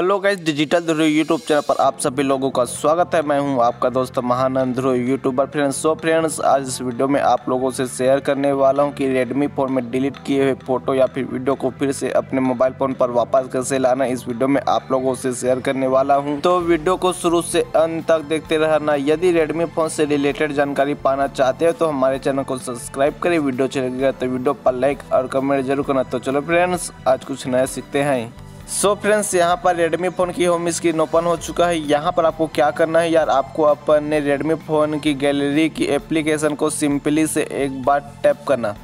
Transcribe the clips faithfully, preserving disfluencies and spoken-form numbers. Hello guys, digital Dhruv YouTube channel पर आप सभी लोगों का स्वागत है। मैं हूं आपका दोस्त Mahanand Dhruv, YouTuber friends. So friends, आज इस वीडियो में आप लोगों से शेयर करने वाला हूं कि रेडमी फ़ोन में डिलीट किए हुए फ़ोटो या फिर वीडियो को फिर से अपने मोबाइल फ़ोन पर वापस कैसे लाना, इस वीडियो में आप लोगों से शेयर करने वाला हूँ। तो वीडियो को शुरू से अंत तक देखते रहना। यदि रेडमी फ़ोन से रिलेटेड जानकारी पाना चाहते हो तो हमारे चैनल को सब्सक्राइब करें। वीडियो अच्छी लगी तो वीडियो पर लाइक और कमेंट जरूर करना। तो चलो फ्रेंड्स, आज कुछ नया सीखते हैं। सो so फ्रेंड्स, यहाँ पर रेडमी फ़ोन की होम स्क्रीन ओपन हो चुका है। यहाँ पर आपको क्या करना है यार, आपको अपने रेडमी फ़ोन की गैलरी की एप्लीकेशन को सिंपली से एक बार टैप करना।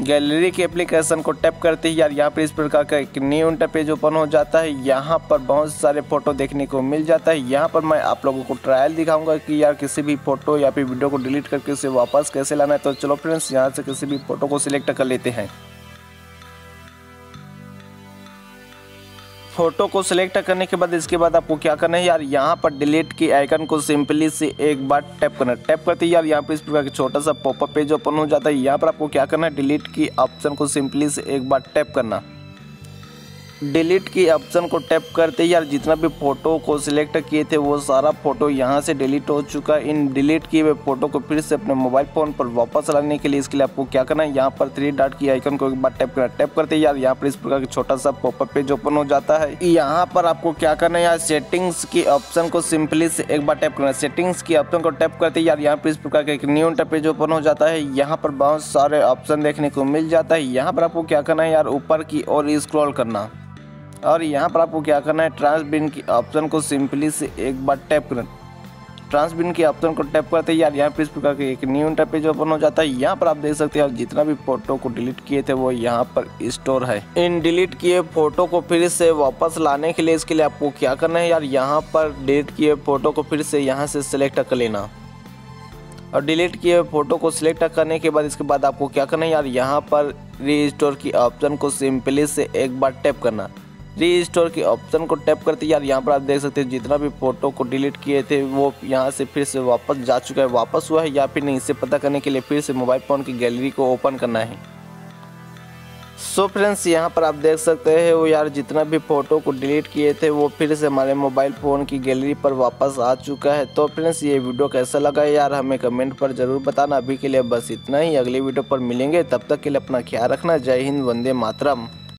गैलरी के एप्लीकेशन को टैप करते ही यार यहाँ पर इस प्रकार का एक न्यू इंटरपेज ओपन हो जाता है। यहाँ पर बहुत सारे फ़ोटो देखने को मिल जाता है। यहाँ पर मैं आप लोगों को ट्रायल दिखाऊंगा कि यार किसी भी फ़ोटो या फिर वीडियो को डिलीट करके उसे वापस कैसे लाना है। तो चलो फ्रेंड्स, यहाँ से किसी भी फ़ोटो को सिलेक्ट कर लेते हैं। फ़ोटो को सिलेक्ट करने के बाद इसके बाद आपको क्या करना है यार, यहाँ पर डिलीट की आइकन को सिंपली से एक बार टैप करना। टैप करते ही यार यहाँ पर इस प्रकार का छोटा सा पॉपअप पेज ओपन हो जाता है। यहाँ पर आपको क्या करना है, डिलीट की ऑप्शन को सिंपली से एक बार टैप करना। डिलीट की ऑप्शन को टैप करते ही यार जितना भी फ़ोटो को सिलेक्ट किए थे वो सारा फ़ोटो यहाँ से डिलीट हो चुका है। इन डिलीट किए हुए फ़ोटो को फिर से अपने मोबाइल फ़ोन पर वापस लाने के लिए इसके लिए आपको क्या करना है, यहाँ पर थ्री डॉट की आइकन को एक बार टैप करना। टैप करते ही यार यहाँ पर इस प्रकार का छोटा सा पॉपअप पेज ओपन हो जाता है। यहाँ पर आपको क्या करना है यार, सेटिंग्स की ऑप्शन को सिंपली से एक बार टैप करना। सेटिंग्स की ऑप्शन को टैप करते ही यार यहाँ पर इस प्रकार का एक न्यू इंटरपेज ओपन हो जाता है। यहाँ पर बहुत सारे ऑप्शन देखने को मिल जाता है। यहाँ पर आपको क्या करना है यार, ऊपर की ओर स्क्रॉल करना और यहाँ पर आपको क्या करना है, ट्रांसबिन की ऑप्शन को सिंपली से एक बार टैप करना। ट्रांसबिन की ऑप्शन को टैप करते ही यार यहाँ पर इस प्रकार के एक न्यू इंटरपेज ओपन हो जाता है। यहाँ पर आप देख सकते हैं जितना भी फोटो को डिलीट किए थे वो यहाँ पर स्टोर है। इन डिलीट किए फोटो को फिर से वापस लाने के लिए इसके लिए आपको क्या करना है यार, यहाँ पर डिलीट किए फोटो को फिर से यहाँ से सिलेक्ट कर लेना और डिलीट किए फ़ोटो को सिलेक्ट करने के बाद इसके बाद आपको क्या करना है यार, यहाँ पर रीस्टोर की ऑप्शन को सिंपली से एक बार टैप करना। री स्टोर के ऑप्शन को टैप करते यार यहाँ पर आप देख सकते हैं जितना भी फ़ोटो को डिलीट किए थे वो यहाँ से फिर से वापस जा चुका है। वापस हुआ है या फिर नहीं इसे पता करने के लिए फिर से मोबाइल फ़ोन की गैलरी को ओपन करना है। सो फ्रेंड्स, यहाँ पर आप देख सकते हैं वो यार जितना भी फ़ोटो को डिलीट किए थे वो फिर से हमारे मोबाइल फ़ोन की गैलरी पर वापस आ चुका है। तो फ्रेंड्स, ये वीडियो कैसा लगा यार हमें कमेंट पर ज़रूर बताना। अभी के लिए बस इतना ही, अगली वीडियो पर मिलेंगे। तब तक के लिए अपना ख्याल रखना। जय हिंद, वंदे मातरम।